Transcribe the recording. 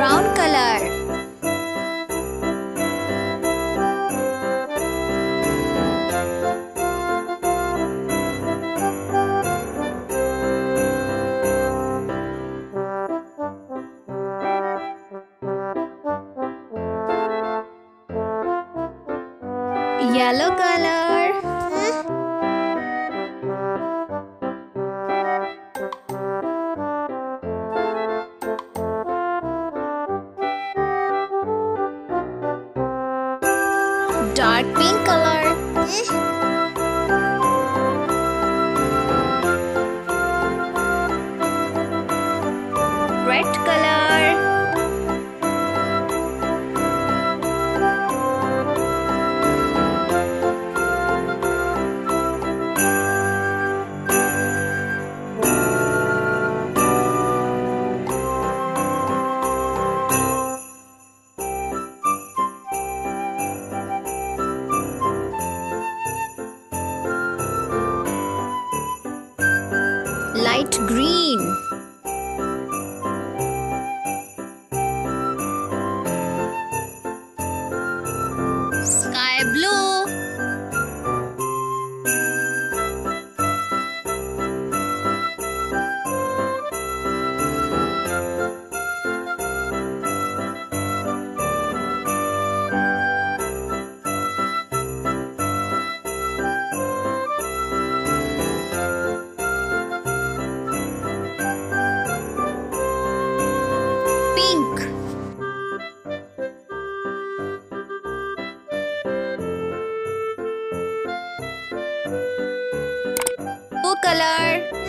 brown color. Yellow color. Dark pink color. Red color. Light green. Sky blue. Color.